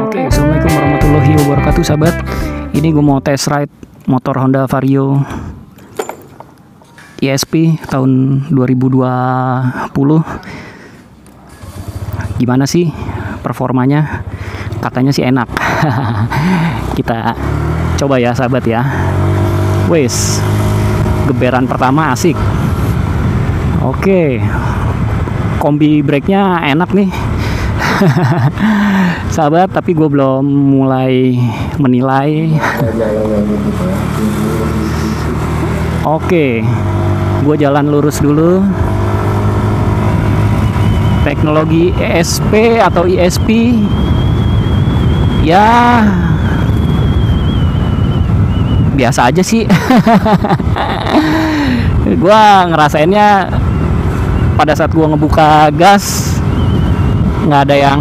Oke, assalamualaikum warahmatullahi wabarakatuh sahabat. Ini gue mau test ride motor Honda Vario ESP tahun 2020. Gimana sih performanya? Katanya sih enak. Kita coba ya sahabat ya. Wes, geberan pertama asik. Oke, kombi brake-nya enak nih. Sahabat, tapi gue belum mulai menilai. Oke, gue jalan lurus dulu. Teknologi ESP atau ISP ya biasa aja sih. Gue ngerasainnya pada saat gue ngebuka gas nggak ada yang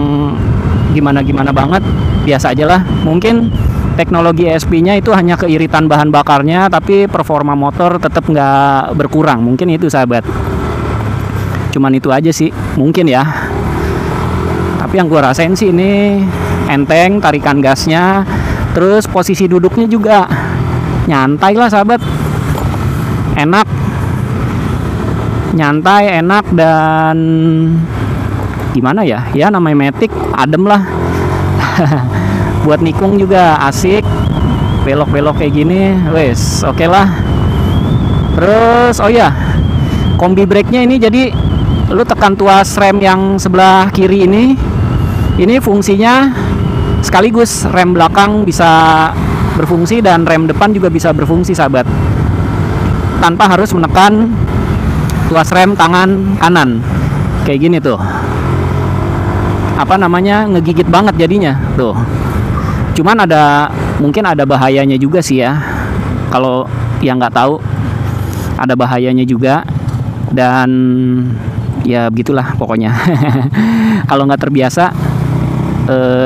gimana-gimana banget, biasa aja lah. Mungkin teknologi ESP-nya itu hanya keiritan bahan bakarnya, tapi performa motor tetap nggak berkurang. Mungkin itu sahabat, cuman itu aja sih mungkin ya. Tapi yang gue rasain sih ini enteng tarikan gasnya, terus posisi duduknya juga nyantai lah sahabat, enak, nyantai, enak, dan gimana ya, ya namanya matic, adem lah. Buat nikung juga asik, belok-belok kayak gini, wes oke lah. Terus oh ya, kombi brake-nya ini, jadi lu tekan tuas rem yang sebelah kiri ini fungsinya sekaligus rem belakang bisa berfungsi dan rem depan juga bisa berfungsi sahabat, tanpa harus menekan tuas rem tangan kanan kayak gini tuh, apa namanya, ngegigit banget jadinya tuh. Cuman ada, mungkin ada bahayanya juga sih ya, kalau yang nggak tahu ada bahayanya juga, dan ya begitulah pokoknya. Kalau nggak terbiasa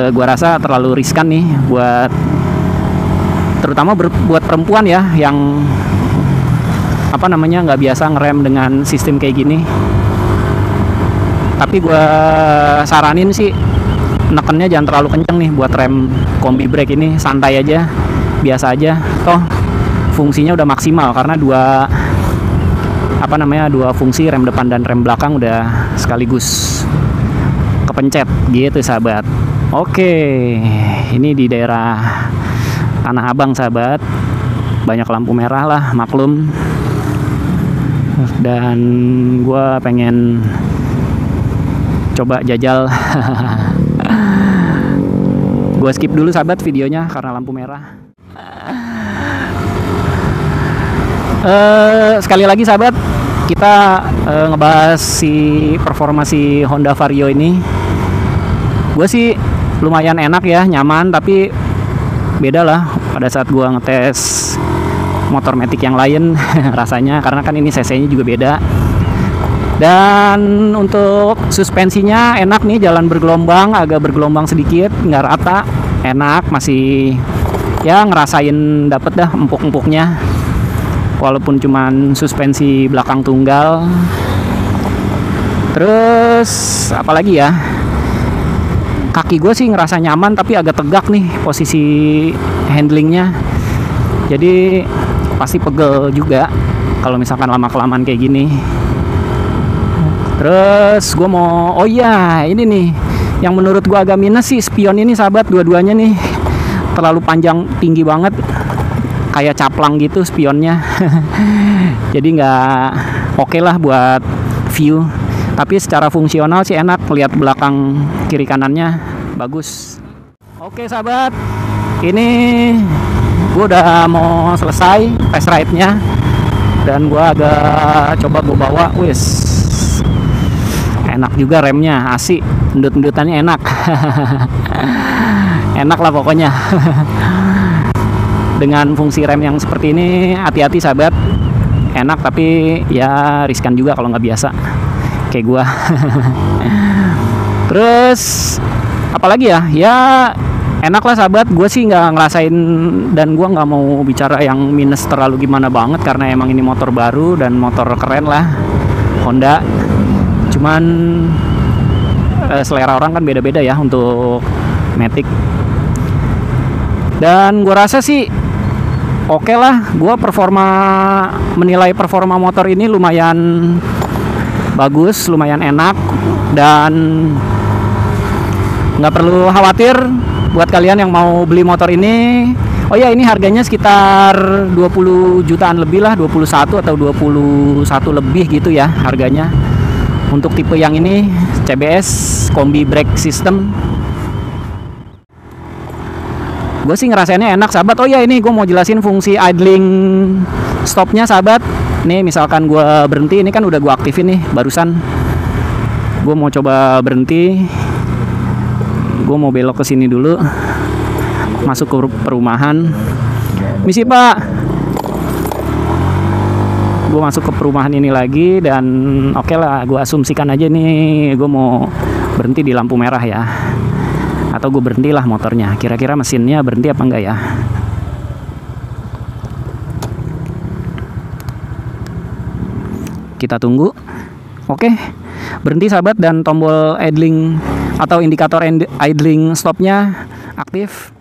gua rasa terlalu riskan nih, buat terutama buat perempuan ya, yang apa namanya nggak biasa ngerem dengan sistem kayak gini. Tapi gue saranin sih nekennya jangan terlalu kenceng nih buat rem kombi brake ini, santai aja, biasa aja. Toh fungsinya udah maksimal karena dua fungsi rem depan dan rem belakang udah sekaligus kepencet gitu sahabat. Oke, ini di daerah Tanah Abang sahabat, banyak lampu merah lah maklum, dan gue pengen coba jajal. Gua skip dulu sahabat videonya karena lampu merah. Sekali lagi sahabat, kita ngebahas si performasi Honda Vario ini. Gua sih lumayan enak ya, nyaman, tapi beda lah pada saat gua ngetes motor matic yang lain. Rasanya karena kan ini cc-nya juga beda. Dan untuk suspensinya enak nih, jalan bergelombang, agak bergelombang sedikit, nggak rata, enak, masih ya ngerasain dapet dah empuk-empuknya, walaupun cuman suspensi belakang tunggal. Terus apalagi ya, kaki gue sih ngerasa nyaman tapi agak tegak nih posisi handlingnya, jadi pasti pegel juga kalau misalkan lama-kelamaan kayak gini. Terus gue mau, oh iya ini nih yang menurut gue agak minus sih, spion ini sahabat, dua-duanya nih terlalu panjang, tinggi banget, kayak caplang gitu spionnya. Jadi nggak oke lah buat view, tapi secara fungsional sih enak, lihat belakang kiri kanannya bagus. Oke sahabat, ini gue udah mau selesai test ride-nya, dan gue agak coba gue bawa, wis enak juga remnya, asik, endut-endutannya enak. Enak lah pokoknya. Dengan fungsi rem yang seperti ini hati-hati sahabat, enak tapi ya riskan juga kalau nggak biasa kayak gua. Terus apalagi ya, ya enak lah sahabat. Gue sih nggak ngerasain, dan gua nggak mau bicara yang minus terlalu gimana banget, karena emang ini motor baru dan motor keren lah Honda. Cuman selera orang kan beda-beda ya untuk Matic. Dan gue rasa sih oke lah, gue menilai performa motor ini lumayan bagus, lumayan enak, dan nggak perlu khawatir buat kalian yang mau beli motor ini. Oh ya, ini harganya sekitar 20 jutaan lebih lah, 21 atau 21 lebih gitu ya harganya. Untuk tipe yang ini CBS Kombi Brake System. Gue sih ngerasainnya enak sahabat. Oh ya, ini gue mau jelasin fungsi idling stopnya sahabat. Nih misalkan gue berhenti, ini kan udah gue aktifin nih barusan. Gue mau coba berhenti, gue mau belok ke sini dulu, masuk ke perumahan. Misi pak, gue masuk ke perumahan ini lagi. Dan oke lah, gue asumsikan aja nih gue mau berhenti di lampu merah ya, atau gue berhentilah motornya. Kira-kira mesinnya berhenti apa enggak ya? Kita tunggu. Oke, berhenti sahabat, dan tombol idling atau indikator idling stopnya aktif.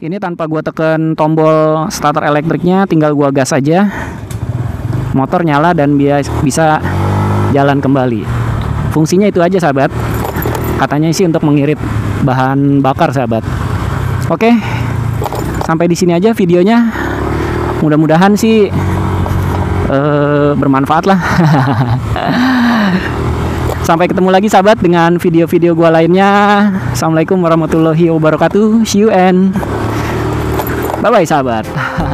Ini tanpa gue tekan tombol starter elektriknya, tinggal gue gas aja, motor nyala dan bisa jalan kembali. Fungsinya itu aja sahabat. Katanya sih untuk mengirit bahan bakar sahabat. Oke, sampai di sini aja videonya. Mudah-mudahan sih bermanfaat lah. Sampai ketemu lagi sahabat dengan video-video gua lainnya. Assalamualaikum warahmatullahi wabarakatuh. See you and bye-bye sahabat.